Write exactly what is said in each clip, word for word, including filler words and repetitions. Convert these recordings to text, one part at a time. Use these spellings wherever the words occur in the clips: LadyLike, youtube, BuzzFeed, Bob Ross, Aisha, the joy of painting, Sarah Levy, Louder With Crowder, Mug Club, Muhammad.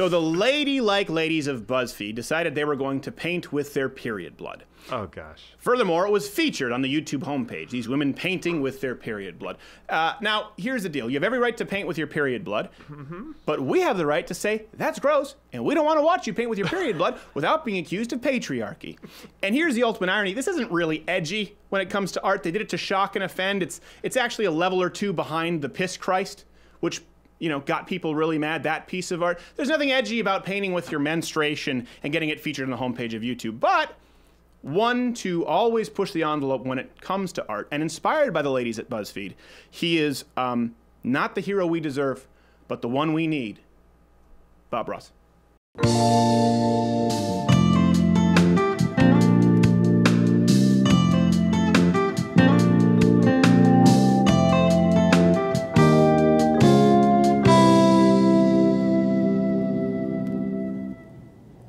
So the ladylike ladies of BuzzFeed decided they were going to paint with their period blood. Oh, gosh. Furthermore, it was featured on the YouTube homepage, these women painting with their period blood. Uh, now, here's the deal. You have every right to paint with your period blood, mm-hmm. but we have the right to say, that's gross, and we don't want to watch you paint with your period blood without being accused of patriarchy. And here's the ultimate irony. This isn't really edgy when it comes to art. They did it to shock and offend. It's, it's actually a level or two behind the Piss Christ, which... you know, got people really mad, that piece of art. There's nothing edgy about painting with your menstruation and getting it featured on the homepage of YouTube, but one to always push the envelope when it comes to art. And inspired by the ladies at BuzzFeed, he is um, not the hero we deserve, but the one we need, Bob Ross.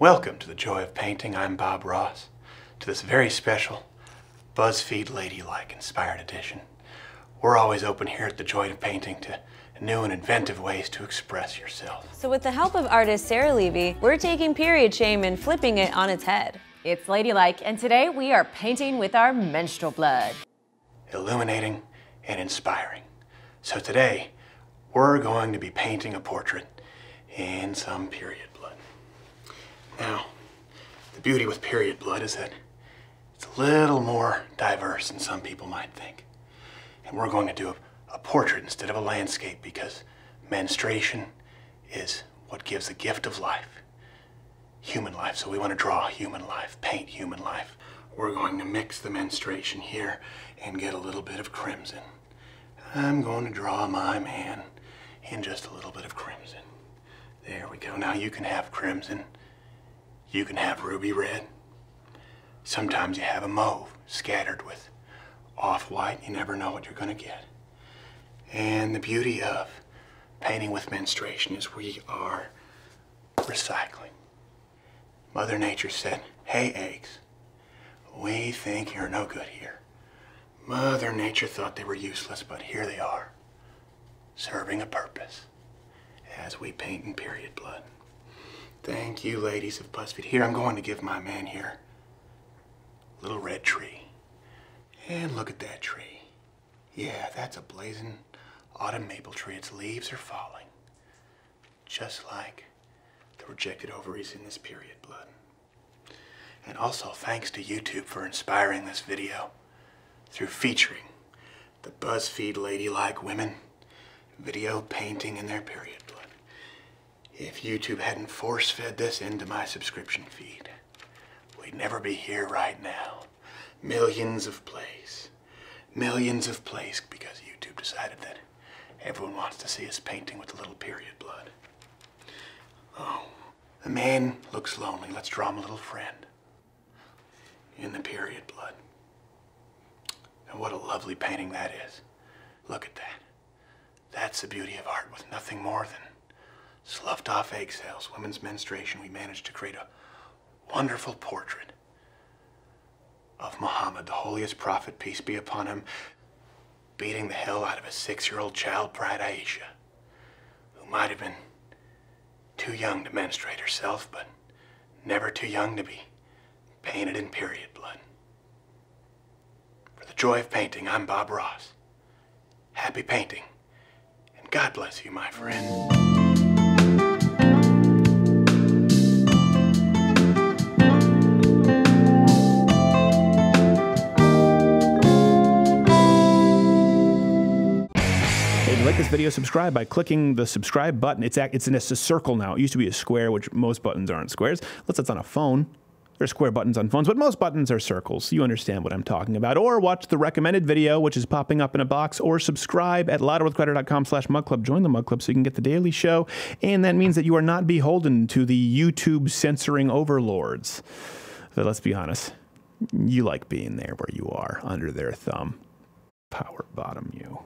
Welcome to the Joy of Painting. I'm Bob Ross. To this very special BuzzFeed Ladylike inspired edition. We're always open here at the Joy of Painting to new and inventive ways to express yourself. So with the help of artist Sarah Levy, we're taking period shame and flipping it on its head. It's Ladylike, and today we are painting with our menstrual blood. Illuminating and inspiring. So today, we're going to be painting a portrait in some period. Now, the beauty with period blood is that it's a little more diverse than some people might think. And we're going to do a, a portrait instead of a landscape because menstruation is what gives the gift of life, human life. So we want to draw human life, paint human life. We're going to mix the menstruation here and get a little bit of crimson. I'm going to draw my man in just a little bit of crimson. There we go. Now you can have crimson. You can have ruby red. Sometimes you have a mauve scattered with off-white. You never know what you're gonna get. And the beauty of painting with menstruation is we are recycling. Mother Nature said, hey eggs, we think you're no good here. Mother Nature thought they were useless, but here they are, serving a purpose as we paint in period blood. Thank you, ladies of BuzzFeed. Here, I'm going to give my man here a little red tree. And look at that tree. Yeah, that's a blazing autumn maple tree. Its leaves are falling, just like the rejected ovaries in this period blood. And also, thanks to YouTube for inspiring this video through featuring the BuzzFeed Ladylike women video painting in their period blood. If YouTube hadn't force-fed this into my subscription feed, we'd never be here right now. Millions of plays. Millions of plays because YouTube decided that everyone wants to see us painting with a little period blood. Oh, the man looks lonely. Let's draw him a little friend in the period blood. And what a lovely painting that is. Look at that. That's the beauty of art with nothing more than sloughed off eggshells, women's menstruation. We managed to create a wonderful portrait of Muhammad, the holiest prophet, peace be upon him, beating the hell out of a six-year-old child bride, Aisha, who might have been too young to menstruate herself, but never too young to be painted in period blood. For the Joy of Painting, I'm Bob Ross. Happy painting, and God bless you, my friend. Like this video, subscribe by clicking the subscribe button. It's act, it's in a circle now. It used to be a square, which most buttons aren't squares. Unless it's on a phone. There's square buttons on phones, but most buttons are circles. You understand what I'm talking about. Or watch the recommended video, which is popping up in a box, or subscribe at louder with crowder dot com slash mug club. Join the Mug Club so you can get the daily show. And that means that you are not beholden to the YouTube censoring overlords. But let's be honest, you like being there where you are, under their thumb. Power bottom you.